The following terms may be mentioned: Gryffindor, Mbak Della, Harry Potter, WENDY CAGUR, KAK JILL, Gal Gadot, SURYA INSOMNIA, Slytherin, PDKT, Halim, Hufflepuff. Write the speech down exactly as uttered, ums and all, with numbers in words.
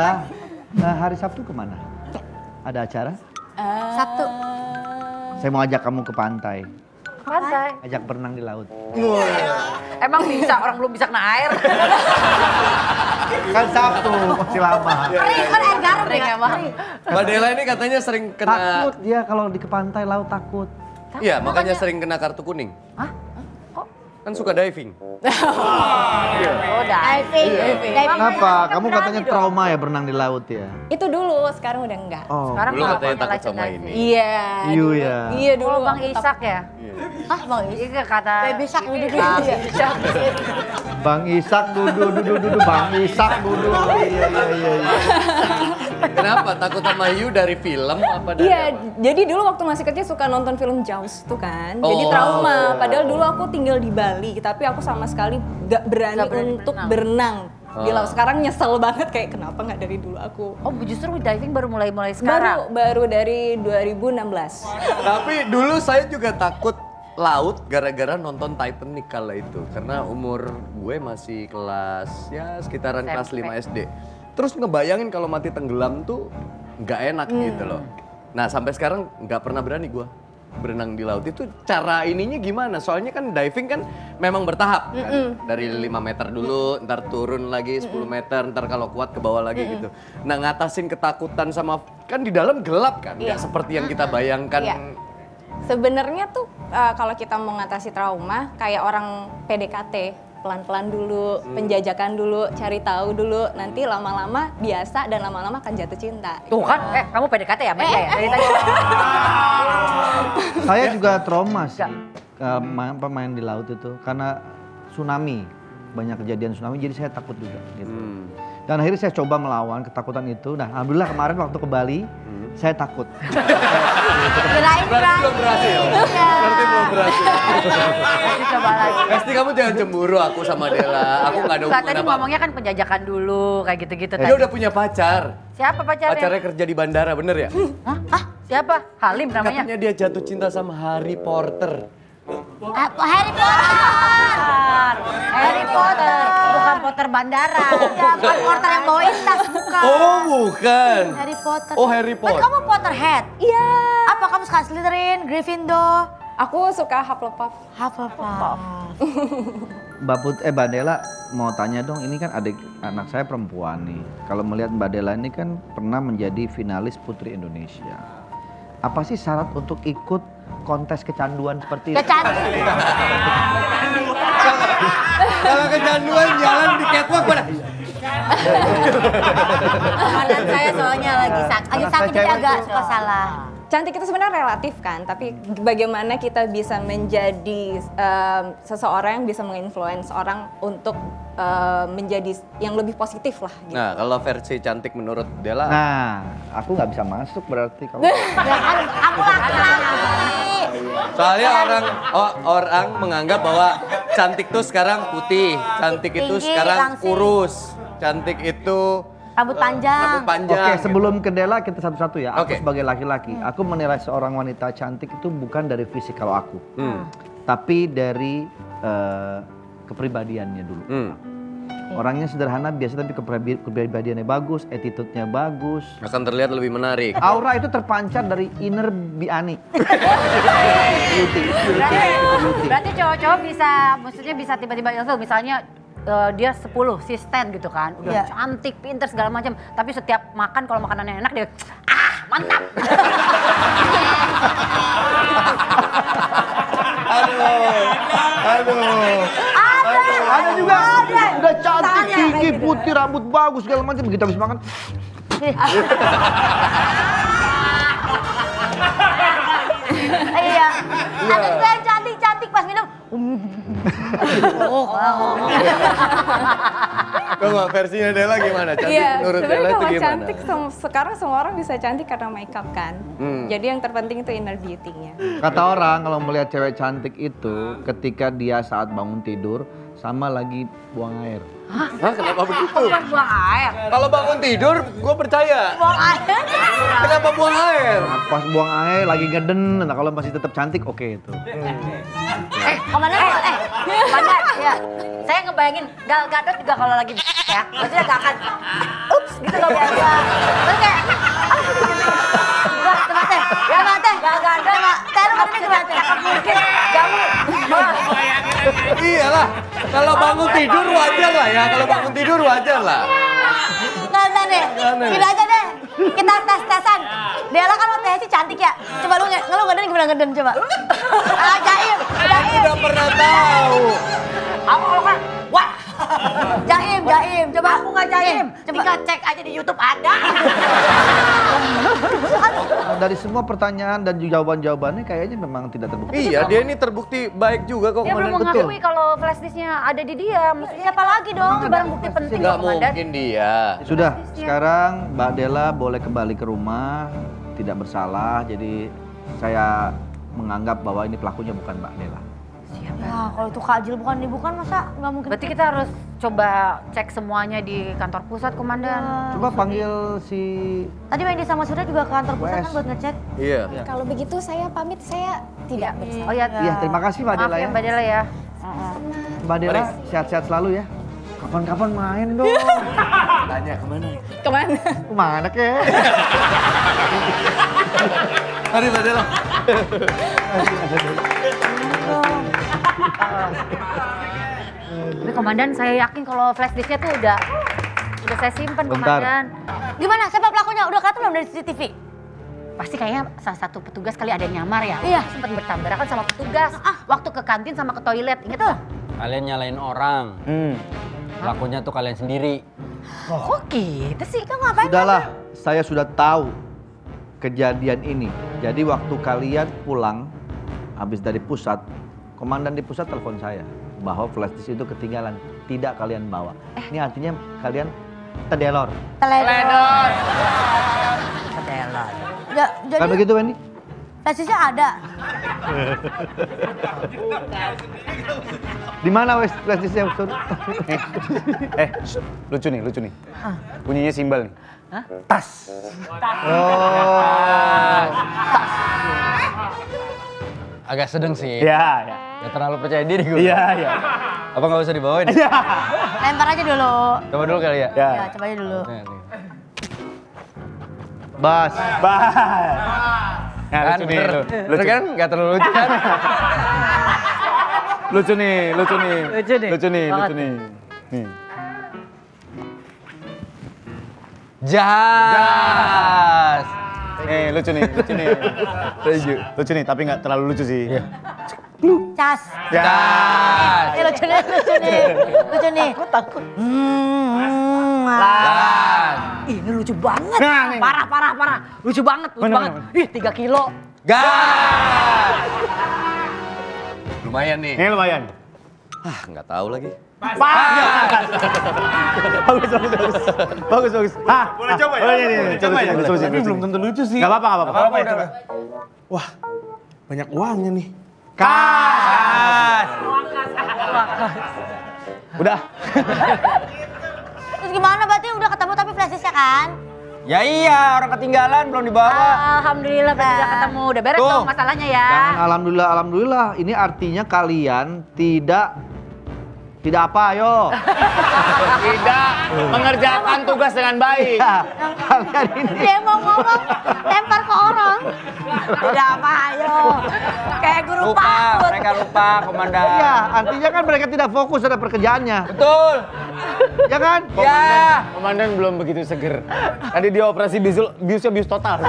Nah, nah hari Sabtu kemana? Ada acara? Uh... Sabtu. Saya mau ajak kamu ke pantai. Pantai? Ajak berenang di laut. Wow. Emang bisa? Orang belum bisa kena air. Kan Sabtu masih lama. Kering kan air garam ya, Mbak Della ini katanya sering kena... Takut dia kalau di ke pantai laut takut. Iya, makanya, makanya sering kena kartu kuning. Hah? Kok? Kan suka diving. Oh, iya. Oh diving. Iya. diving. Kenapa? Kamu katanya trauma ya berenang di laut ya? Itu dulu, sekarang udah enggak. Oh, sekarang dulu katanya takut sama ini. Iya. Iya. Iya dulu Bang Ishak ya? Hah, Bang Ishak kata... Bang Ishak duduk Bang Ishak duduk duduk Bang Ishak duduk. Iya, iya, iya. Kenapa? Takut sama you dari film apa dari Iya, jadi dulu waktu masih kecil suka nonton film Jaws tuh kan. Jadi trauma. Padahal dulu aku tinggal di Bali, tapi aku sama sekali gak berani, gak berani untuk berenang. berenang. Bila sekarang nyesel banget kayak kenapa gak dari dulu aku. Oh justru diving baru mulai-mulai sekarang? Baru, baru dari dua ribu enam belas. Tapi dulu saya juga takut laut gara-gara nonton Titanic kala itu. Karena umur gue masih kelas ya sekitaran kelas lima S D. Terus ngebayangin kalau mati tenggelam tuh gak enak hmm. gitu loh. Nah sampai sekarang gak pernah berani gue berenang di laut. Itu cara ininya gimana? Soalnya kan diving kan memang bertahap kan? Mm -mm. Dari lima meter dulu, ntar turun lagi sepuluh meter, ntar kalau kuat ke bawah lagi mm -mm. gitu. Nah ngatasin ketakutan sama, kan di dalam gelap kan? Yeah. Gak seperti yang kita bayangkan. Yeah. Sebenarnya tuh uh, kalau kita mau ngatasi trauma kayak orang P D K T. Pelan-pelan dulu, hmm. penjajakan dulu, cari tahu dulu, nanti lama-lama biasa dan lama-lama akan jatuh cinta. Tuh kan, eh kamu P D K T ya, Mbak eh, ya? Eh, eh. Saya juga trauma sih, main, main di laut itu, karena tsunami, banyak kejadian tsunami, jadi saya takut juga. Gitu. Hmm. Dan akhirnya saya coba melawan ketakutan itu, nah alhamdulillah kemarin waktu ke Bali, hmm. saya takut. Berarti belum berhasil. Berarti belum berhasil. Coba lagi. Pasti kamu jangan cemburu aku sama Della. Aku nggak ada hubungan. Tadi ngomongnya kan penjajakan dulu kayak gitu-gitu. Dia udah punya pacar. Siapa pacarnya? Pacarnya kerja di bandara, bener ya? Hah? Siapa? Halim namanya. Katanya dia jatuh cinta sama Harry Potter. Harry Potter. Harry Potter. Bukan Potter bandara. Bukan Potter yang bawain tas, bukan. Oh bukan. Harry Potter. Oh Harry Potter. Kamu Potterhead? Iya. Apa kamu suka Slytherin, Gryffindor? Aku suka Hufflepuff. Hufflepuff. Mbak Put, eh Mbak Della mau tanya dong, ini kan adik anak saya perempuan nih. Kalau melihat Mbak Della ini kan pernah menjadi finalis Putri Indonesia. Apa sih syarat untuk ikut kontes kecanduan seperti itu? Kecanduan. Kalau kecanduan jalan di catwalk pada. Anak saya soalnya lagi sakit, lagi sakit dia agak suka salah. Cantik itu sebenarnya relatif kan, tapi bagaimana kita bisa menjadi um, seseorang yang bisa menginfluence orang untuk um, menjadi yang lebih positif lah. Gitu. Nah, kalau versi cantik menurut Della. Nah, aku nggak bisa masuk berarti kamu. Aku laki-laki. Soalnya orang oh, orang menganggap bahwa cantik tuh sekarang putih, cantik itu sekarang kurus, cantik itu rambut panjang. Rambut panjang. Oke, sebelum ke Della kita satu-satu ya. Aku okay. sebagai laki-laki, hmm. aku menilai seorang wanita cantik itu bukan dari fisik kalau aku. Hmm. Tapi dari uh, kepribadiannya dulu. Hmm. Orangnya sederhana biasa tapi kepribadiannya bagus, attitude-nya bagus. Akan terlihat lebih menarik. Aura itu terpancar dari inner Biani. Beauty, beauty, beauty. Berarti cowok-cowok bisa, maksudnya bisa tiba-tiba ilfil misalnya Uh, dia sepuluh sisten gitu kan, udah yeah. cantik, pinter segala macam. Tapi setiap makan kalau makanannya enak dia, ah mantap. Aduh, aduh, aduh. Ada juga, ada. Udah cantik, gigi putih, rambut bagus segala macam. Begitu habis makan. Iya, ada juga yang cantik-cantik pas minum. Oh, wow. Coba versinya Della gimana? Cantik yeah, menurut Della itu gimana? Cantik sekarang semua orang bisa cantik karena makeup kan. Hmm. Jadi yang terpenting itu inner beauty-nya. Kata orang kalau melihat cewek cantik itu ketika dia saat bangun tidur sama lagi buang air. Hah? Hah kenapa begitu? Buang air. Kalau bangun tidur gue percaya. Buang air. Kenapa buang air? Pas buang air lagi ngeden, nah kalau masih tetap cantik oke okay, itu. Hmm. Eh, mana eh, eh mana ya saya ngebayangin Gal Gadot juga kalau lagi ya maksudnya gak akan ups gitu loh biasa terus kayak ah gitu gitu gak teman teh ya gak teh Gal Gadot gak teh lu katanya gimana teh mungkin jamu iyalah kalau bangun tidur wajar lah ya kalau bangun tidur wajar lah nggak usah deh gini aja deh kita tes-tesan Della kan waktu sih cantik ya coba lu nggak lu ngeden gimana ngeden coba ah jaim jaim udah pernah tahu aku kalau kan wah jaim jaim coba aku nggak jaim coba cek aja di YouTube ada dari semua pertanyaan dan jawaban-jawabannya kayaknya memang tidak terbukti iya dia ini terbukti baik juga kok dia belum mengakui kalau flashdisknya ada di dia siapa lagi dong barang bukti penting nggak mungkin dia sudah sekarang Mbak Della boleh kembali ke rumah tidak bersalah jadi saya menganggap bahwa ini pelakunya bukan Mbak Della. Ya, kalau itu Kak Jil bukan dibukan masa nggak mungkin. Berarti kita harus coba cek semuanya di kantor pusat, Komandan. Ya, coba panggil si... Tadi Wendy sama Surya juga ke kantor pusat West. Kan buat ngecek. Iya. Ya. Kalau begitu saya pamit, saya tidak bersalah. Oh iya, ya, terima kasih Mbak Della ya. Maaf ya Mbak Della ya. Mbak Della sehat-sehat selalu ya. Kapan-kapan main dong. Tanya kemana? Kemana? Kemana kek? Mari Mbak Della. Tapi Komandan saya yakin kalau flashdisknya tuh udah udah saya simpen Komandan. Gimana siapa pelakunya? Udah kelihatan belum dari C C T V? Pasti kayaknya salah satu petugas kali ada nyamar ya. Iya. Sempat bertabrakan sama petugas. Ah, waktu ke kantin sama ke toilet inget tuh. Kalian nyalain orang. Hmm. Pelakunya tuh kalian sendiri. Oh. Kok gitu sih? Kamu ngapain? Sudahlah, ngapain? Saya sudah tahu kejadian ini. Jadi waktu kalian pulang habis dari pusat Komandan di pusat telepon saya bahwa flashdisk itu ketinggalan, tidak kalian bawa. Eh. Ini artinya kalian tedelor. Teledor. Tedelor. Ya, jadi kalau begitu Wendy? Flashdisknya ada. Di mana wes flashdisknya? eh, eh lucu nih, lucu nih. Ah. Bunyinya simbal nih. Hah? Tas. Tas. Oh. Tas. Agak sedeng sih. Iya, iya. Gak terlalu percaya diri gue. Iya, iya. Apa gak usah dibawain? Iya. Lempar aja dulu. Coba dulu kali ya? Iya, ya, coba aja dulu. Bas. Bas. Nah, lucu nih. Lucu kan? Gak terlalu lucu kan? Lucu nih, lucu nih. Lucu nih. Lucu nih, lucu nih. Nih. Jas. Nih, lucu nih, lucu nih. Lucu. Lucu nih, tapi gak terlalu lucu sih. Cas. Cas. Ini lucu nih, lucu nih. Lucu nih. Aku takut. Hmm. Las. Ini lucu banget. Parah, parah, parah. Lucu banget, lucu banget. Ih, tiga kilo. Gas. Lumayan nih. Ini lumayan. Ah, nggak tahu lagi. Pas. Bagus, bagus, bagus. Bagus, bagus. Ah, boleh coba ya? Boleh coba ya? Tapi belum tentu lucu sih. Gak apa-apa, gak apa-apa. Wah, banyak uangnya nih. Kas. Udah. Terus gimana berarti udah ketemu tapi flashdisknya kan? Ya iya, orang ketinggalan belum dibawa. Alhamdulillah berarti udah ketemu, udah beres dong masalahnya ya. Jangan alhamdulillah, alhamdulillah. Ini artinya kalian tidak tidak apa ayo. Tidak mengerjakan tugas dengan baik. Kalian ini. Dia mau ngomong lempar ke orang. Tidak apa ayo. Kayak guru lupa, PAUD. Mereka lupa, Komandan. Iya, artinya kan mereka tidak fokus pada pekerjaannya. Betul. Ya kan? Komandan, ya. Komandan belum begitu seger. Tadi dia operasi bius bius total.